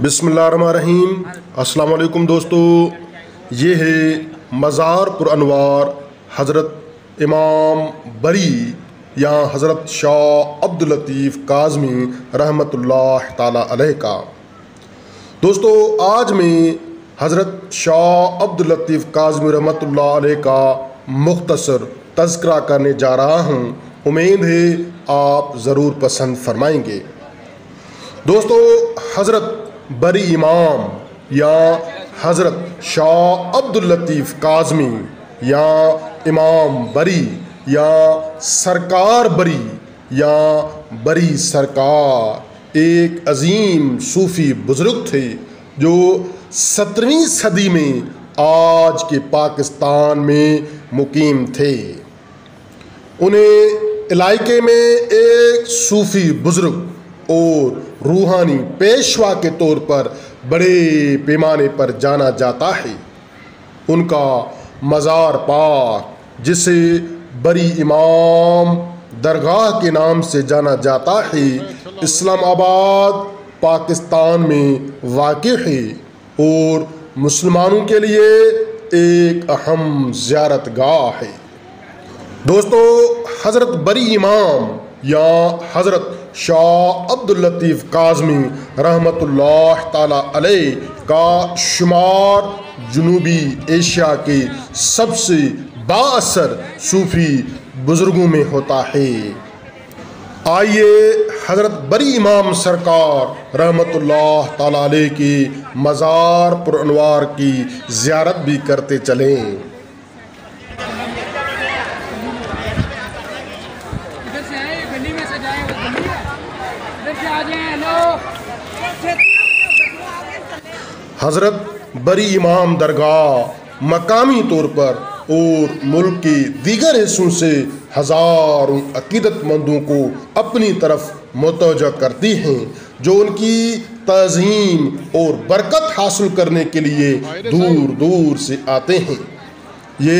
बिस्मिल्लाहिर्रहमानिर्रहीम। अस्सलाम वालेकुम दोस्तों, ये है मज़ारपुर अनवार हज़रत इमाम बरी या हज़रत शाह अब्दुल लतीफ़ काज़मी रहमतुल्लाह ताला अलैह का। दोस्तों, आज मैं हज़रत शाह अब्दुल लतीफ़ काज़मी रहमतुल्लाह अलैह का मुख्तसर तज़किरा करने जा रहा हूँ। उम्मीद है आप ज़रूर पसंद फरमाएंगे। दोस्तों, हज़रत बरी इमाम या हज़रत शाह अब्दुल लतीफ़ काज़मी या इमाम बरी या सरकार बरी या बरी सरकार एक अजीम सूफ़ी बुज़ुर्ग थे जो 17वीं सदी में आज के पाकिस्तान में मुकीम थे। उन्हें इलाके में एक सूफ़ी बुज़ुर्ग और रूहानी पेशवा के तौर पर बड़े पैमाने पर जाना जाता है। उनका मज़ार पाक, जिसे बरी इमाम दरगाह के नाम से जाना जाता है, इस्लामाबाद पाकिस्तान में वाक़िअ है और मुसलमानों के लिए एक अहम ज़ियारत गाह है। दोस्तों, हज़रत बरी इमाम या हज़रत शाह अब्दुल लतीफ़ काज़मी रहमतुल्लाह ताला अलैह का शुमार जुनूबी एशिया के सबसे बाअसर सूफ़ी बुज़ुर्गों में होता है। आइए हज़रत बरी इमाम सरकार रहमतुल्लाह ताला अलैह की मज़ारपुर अनवार की ज़ियारत भी करते चलें। हज़रत बरी इमाम दरगाह मकामी तौर पर और मुल्क के दीगर हिस्सों से हज़ारों अक़ीदतमंदों को अपनी तरफ मुतवज्जो करती हैं, जो उनकी तज़ीम और बरकत हासिल करने के लिए दूर दूर से आते हैं। ये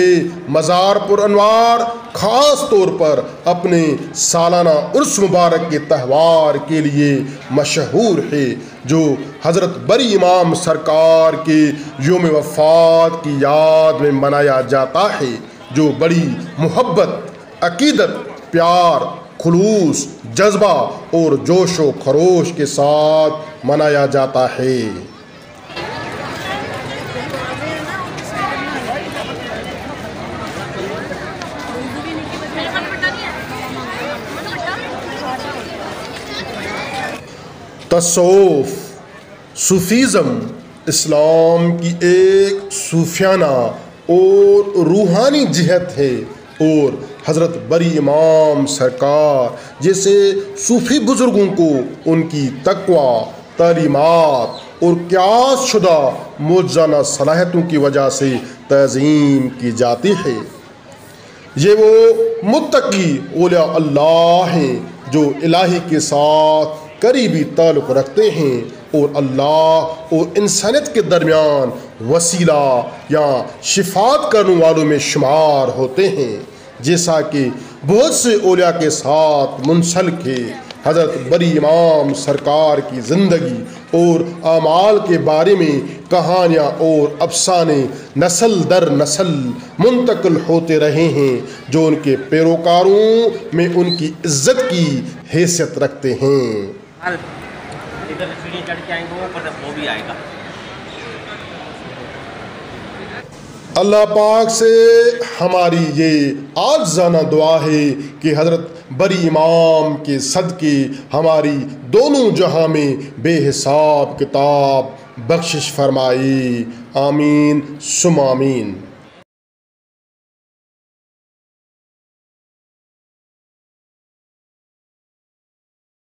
मज़ारपुर अनवार ख़ास तौर पर अपने सालाना उर्स मुबारक के त्यौहार के लिए मशहूर है, जो हज़रत बरी इमाम सरकार के योम वफ़ात की याद में मनाया जाता है, जो बड़ी मोहब्बत, अक़ीदत, प्यार, खुलूस, जज्बा और जोश व खरोश के साथ मनाया जाता है। तसव्वुफ़ सूफ़ीज़म इस्लाम की एक सूफियाना और रूहानी जिहत है और हज़रत बरी इमाम सरकार जैसे सूफ़ी बुज़ुर्गों को उनकी तक़वा, तालीमात और क़यास शुदा मौजज़ाना सलाहियतों की वजह से तज़ीम की जाती है। ये वो मुत्तकी औलिया अल्लाह हैं जो इलाही के साथ करीबी ताल्लुक़ रखते हैं और अल्लाह और इंसानियत के दरमियान वसीला या शिफात करने वालों में शुमार होते हैं, जैसा कि बहुत से औलिया के साथ मुंसलिक है। हज़रत बरी इमाम सरकार की ज़िंदगी और आमाल के बारे में कहानियाँ और अफसाने नस्ल दर नस्ल मुंतकिल होते रहे हैं, जो उनके पैरोकारों में उनकी इज्जत की हैसियत रखते हैं। अल्लाह पाक से हमारी ये आज़ाना दुआ है कि हज़रत बरी इमाम के सदक़े हमारी दोनों जहाँ में बेहिसाब किताब बख्शिश फरमाए। आमीन सुम आमीन।